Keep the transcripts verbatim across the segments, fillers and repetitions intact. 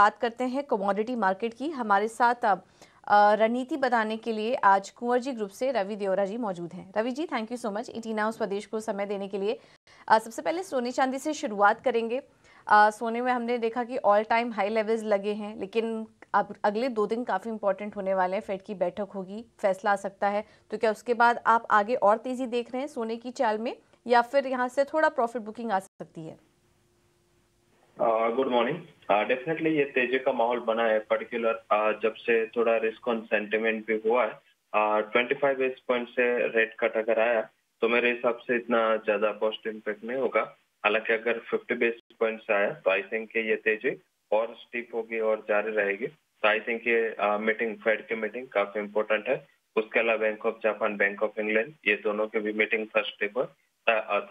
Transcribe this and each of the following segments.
बात करते हैं कमोडिटी मार्केट की। हमारे साथ अब रणनीति बताने के लिए आज कुंवर जी ग्रुप से रवि देवरा जी मौजूद हैं। Ravi ji, thank you so much E T now Swadesh को समय देने के लिए। आ, सबसे पहले सोने चांदी से शुरुआत करेंगे। आ, सोने में हमने देखा कि ऑल टाइम हाई लेवल्स लगे हैं, लेकिन अब अगले दो दिन काफ़ी इंपॉर्टेंट होने वाले हैं। फेड की बैठक होगी, फैसला आ सकता है, तो क्या उसके बाद आप आगे और तेज़ी देख रहे हैं सोने की चाल में, या फिर यहाँ से थोड़ा प्रॉफिट बुकिंग आ सकती है? Good morning. डेफिनेटली ये तेजी का माहौल बना है, पर्टिकुलर uh, जब से थोड़ा रिस्क ऑन सेंटिमेंट भी हुआ है। पच्चीस बेस पॉइंट से रेट कट अगर आया तो मेरे हिसाब से इतना ज्यादा पॉजिटिव इम्पैक्ट नहीं होगा। हालांकि अगर पचास बेस पॉइंट से आया तो आई थिंक ये तेजी और स्टीप होगी और जारी रहेगी। तो आई थिंक ये मीटिंग, फेड की मीटिंग काफी इम्पोर्टेंट है। उसके अलावा Bank of Japan, Bank of England, ये दोनों की भी मीटिंग थर्सडे पर,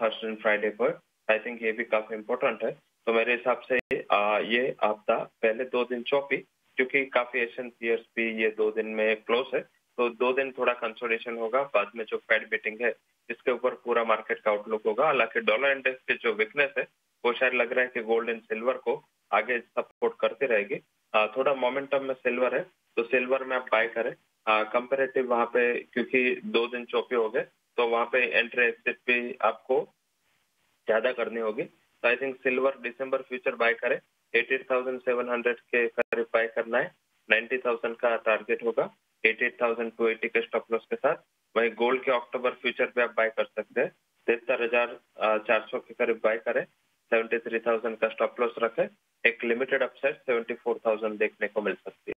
थर्सडे एंड फ्राइडे पर, आई थिंक ये भी काफी इम्पोर्टेंट है। तो मेरे हिसाब से आ, ये हफ्ता पहले दो दिन चौपी, क्योंकि काफी एशियन पीयर्स भी ये दो दिन में क्लोज है, तो दो दिन थोड़ा कंसोलिडेशन होगा। बाद में जो फेड मीटिंग है इसके ऊपर पूरा मार्केट का आउटलुक होगा। हालांकि डॉलर इंडेक्स के जो वीकनेस है वो शायद लग रहा है कि गोल्ड एंड सिल्वर को आगे सपोर्ट करती रहेगी। थोड़ा मोमेंटम में सिल्वर है, तो सिल्वर में आप बाय करें। कंपेरेटिव वहाँ पे क्योंकि दो दिन चौपी हो गए, तो वहाँ पे एंट्री एक्सिट भी आपको ज्यादा करनी होगी। आई थिंक सिल्वर दिसंबर फ्यूचर बाय करें, अठासी हज़ार सात सौ के करीब बाय करना है। नब्बे हज़ार का टारगेट होगा अठासी हज़ार दो सौ अस्सी के स्टॉप लॉस के साथ। वहीं गोल्ड के अक्टूबर फ्यूचर पे आप बाय कर सकते हैं, तिहत्तर हज़ार चार सौ के करीब बाय करें, तिहत्तर हज़ार का स्टॉप लॉस रखें। एक लिमिटेड अपसाइड चौहत्तर हज़ार देखने को मिल सकती है।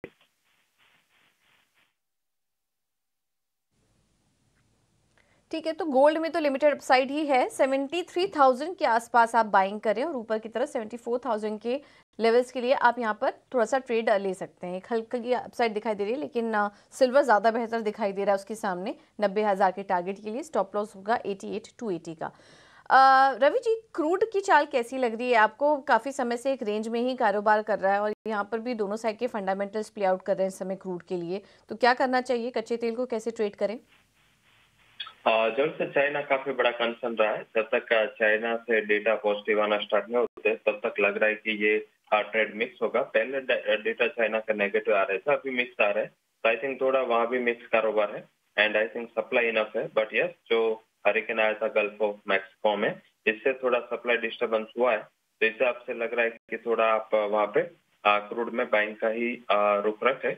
ठीक है, तो गोल्ड में तो लिमिटेड अपसाइड ही है। तिहत्तर हज़ार के आसपास आप बाइंग करें और ऊपर की तरफ चौहत्तर हज़ार के लेवल्स के लिए आप यहां पर थोड़ा सा ट्रेड ले सकते हैं। एक हल्की अपसाइड दिखाई दे रही है, लेकिन सिल्वर ज़्यादा बेहतर दिखाई दे रहा है उसके सामने। नब्बे हज़ार के टारगेट के लिए स्टॉप लॉस होगा अठासी दो सौ अस्सी का। रवि जी, क्रूड की चाल कैसी लग रही है आपको? काफ़ी समय से एक रेंज में ही कारोबार कर रहा है और यहाँ पर भी दोनों साइड के फंडामेंटल्स प्ले आउट कर रहे हैं इस समय क्रूड के लिए, तो क्या करना चाहिए? कच्चे तेल को कैसे ट्रेड करें? जब से चाइना काफी बड़ा कंसर्न रहा है, जब तक चाइना से डेटा पॉजिटिव आना स्टार्ट नहीं होते तब तक लग रहा है कि ये ट्रेड मिक्स होगा। पहले डेटा चाइना का नेगेटिव आ रहा था, अभी मिक्स आ रहा है, तो आई थिंक थोड़ा वहाँ भी मिक्स कारोबार है। And I think supply enough है, बट यस जो हरिकेन आया था गल्फ ऑफ मैक्सिको में, इससे थोड़ा सप्लाई डिस्टर्बेंस हुआ है। तो इससे आपसे लग रहा है कि थोड़ा आप वहाँ पे क्रूड में बाइंग का ही रुख रख है।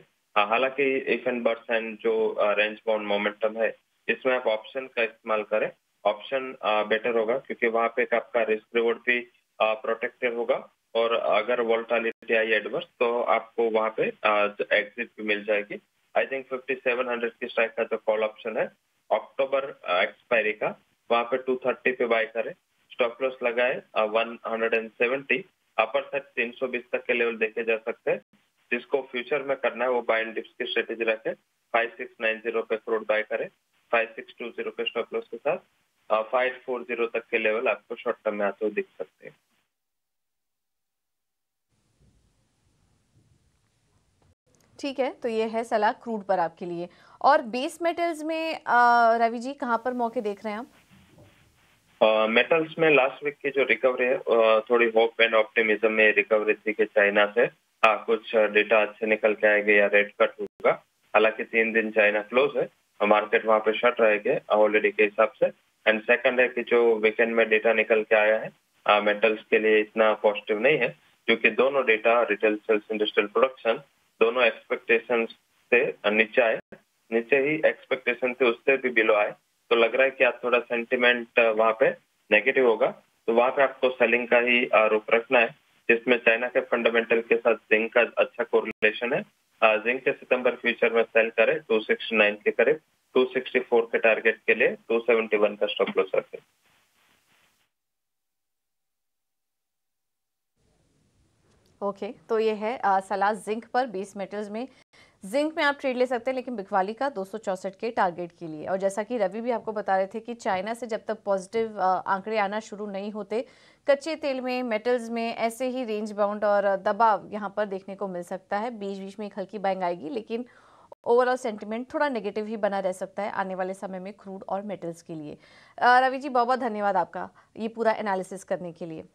हालांकि इफ एंड बट्स एंड जो रेंज बाउंड मोमेंटम है, इसमें आप ऑप्शन का इस्तेमाल करें। ऑप्शन बेटर होगा क्योंकि वहाँ पे आपका रिस्क रिवॉर्ड भी प्रोटेक्टेड होगा, और अगर वोलेटिलिटी आई एडवर्स तो आपको वहाँ पे एग्जिट भी मिल जाएगी। आई थिंक सत्तावन सौ की स्ट्राइक का जो कॉल ऑप्शन है अक्टूबर एक्सपायरी का, वहाँ पे दो सौ तीस पे बाय करें, स्टॉप लॉस लगाए एक सौ सत्तर। अपर साइड तीन सौ बीस तक के लेवल देखे जा सकते हैं। जिसको फ्यूचर में करना है वो बाय एंड डिप्स की स्ट्रेटेजी रखें। फाइव सिक्स नाइन जीरो पे क्रूड बाय करें, छप्पन सौ बीस के स्टॉप लॉस के साथ। पाँच सौ चालीस तक के लेवल आपको शॉर्ट टर्म में आते हुए दिख सकते हैं। ठीक है, तो ये है सलाह क्रूड पर आपके लिए। और बेस मेटल्स में रवि जी कहां पर मौके देख रहे हैं आप? आ, मेटल्स में लास्ट वीक की जो रिकवरी है, थोड़ी होप एंड ऑप्टिमिज्म में रिकवरी थी कि चाइना से आ, कुछ डेटा अच्छे निकल के आएगा या रेट कट होगा। हालांकि तीन दिन चाइना क्लोज है, मार्केट वहाँ पे शट रहेगा ऑलरेडी के हिसाब से। एंड सेकंड है कि जो वीकेंड में डेटा निकल के आया है आ, मेटल्स के लिए इतना पॉजिटिव नहीं है, क्योंकि दोनों data retail sales, industrial production, दोनों एक्सपेक्टेशंस से नीचे आए, नीचे ही एक्सपेक्टेशन से उससे भी बिलो आए। तो लग रहा है कि आप थोड़ा सेंटिमेंट वहाँ पे नेगेटिव होगा, तो वहाँ पे आपको सेलिंग का ही रुख रखना है। जिसमें चाइना के फंडामेंटल के साथ जिंक का अच्छा कोरिलेशन है। जिंक के सितंबर फ्यूचर में सेल करें दो सौ उनहत्तर के करीब, दो सौ चौंसठ के टारगेट के लिए दो सौ इकहत्तर का स्टॉप लॉस रखें। ओके okay, तो ये है सलाह जिंक पर। बेस मेटल्स में जिंक में आप ट्रेड ले सकते हैं, लेकिन बिकवाली का दो सौ चौंसठ के टारगेट के लिए। और जैसा कि रवि भी आपको बता रहे थे कि चाइना से जब तक पॉजिटिव आंकड़े आना शुरू नहीं होते, कच्चे तेल में, मेटल्स में ऐसे ही रेंज बाउंड और दबाव यहाँ पर देखने को मिल सकता है। बीच बीच में एक हल्की बाइंग आएगी, लेकिन ओवरऑल सेंटिमेंट थोड़ा नेगेटिव ही बना रह सकता है आने वाले समय में क्रूड और मेटल्स के लिए। रवि जी, बहुत बहुत धन्यवाद आपका ये पूरा एनालिसिस करने के लिए।